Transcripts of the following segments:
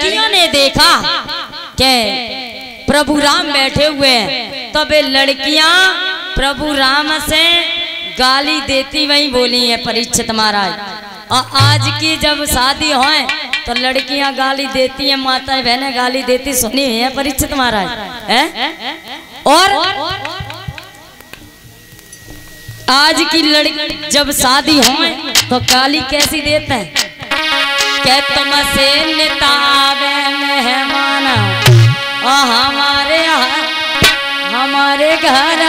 लड़कियों ने देखा के प्रभु राम बैठे हुए हैं, तब ये लड़कियां प्रभु राम से गाली देती वही बोली है परीक्षित महाराज। और आज की जब शादी हो तो लड़कियां गाली देती हैं, माता बहनें गाली देती सुनी है परीक्षित महाराज है। और आज की लड़की जब शादी हो तो गाली कैसी देते हैं के तुमसे नितावे मेहमान हमारे घर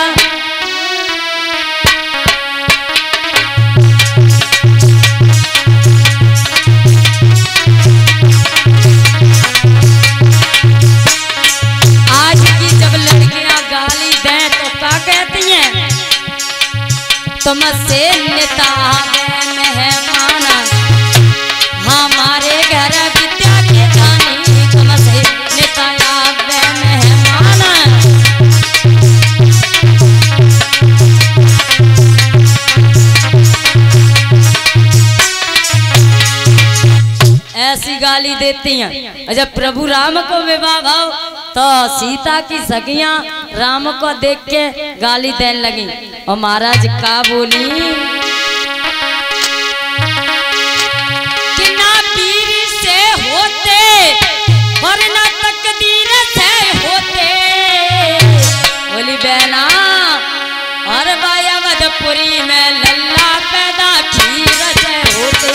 आज की जब लड़कियां गाली दें तो क्या कहती हैं तुमसे नितावे मेहमान हमारे घर विद्या के दानी तुमसे नितावे मेहमान। ऐसी गाली देती हैं। जब प्रभु राम को विवाह भाव तो सीता की सखियां राम को देख के गाली देने लगी। और महाराज का बोली पुरी में लल्ला पैदा खीर से होते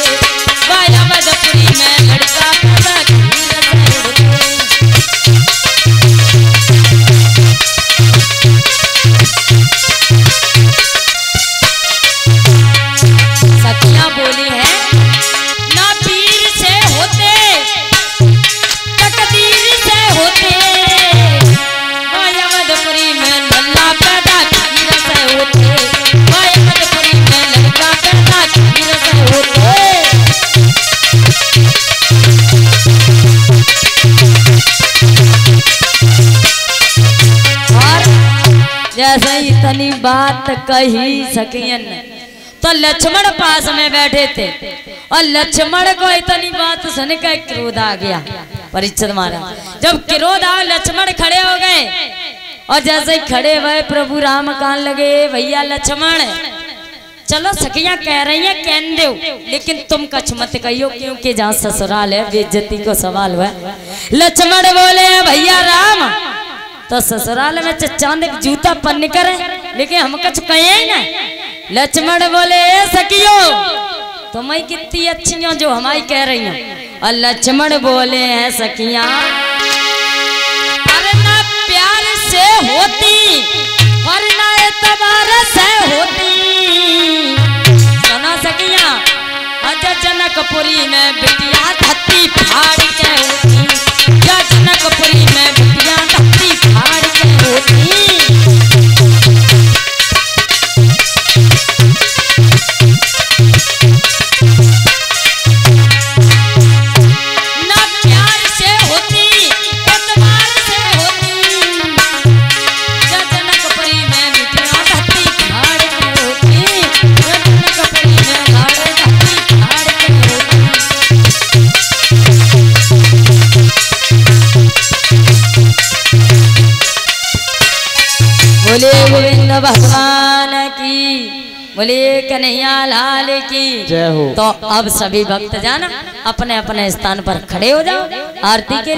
बायावदपुरी में लड़का पैदा खीर से होते। सखियां बोली है ना पीर से होते तकदीर से होते बायावदपुरी में लल्ला पैदा खीर से होते इतनी बात कही सकियन तो लक्ष्मण पास में बैठे थे और लक्ष्मण को इतनी बात सुनकर क्रोध आ गया परीक्षित महाराज। जब क्रोध आ लक्ष्मण खड़े हो गए और जैसे ही खड़े हुए प्रभु राम कहने लगे भैया लक्ष्मण चलो सखियां कह रही हैं कहने दो लेकिन तुम कछ मत कहियो क्योंकि जहाँ ससुराल है बेइज्जती को सवाल हुआ। लक्ष्मण बोले भैया राम तो ससुराल में चांद जूता पन्नी करे लेकिन हम कुछ कहे ना। लक्ष्मण बोले ए सखियो तुम ही कितनी अच्छी हो जो हमारी कह रही हो। और लक्ष्मण बोले हैं सखिया वरना प्यार से होती वरना एतबार से होती सुना सखिया अजय जनकपुरी में बिटिया धत्ती फाड़ के होती जनकपुरी में बिटिया धत्ती फाड़ के होती ना प्यार से होती एतबार से होती जनकपुरी में बिटिया धत्ती फाड़ के होती जनकपुरी में धत्ती फाड़ के होती। बोले गोविंद भगवान की बोले कन्हैया लाल की जय हो। तो अब सभी भक्त जाना अपने अपने स्थान पर खड़े हो जाओ आरती के।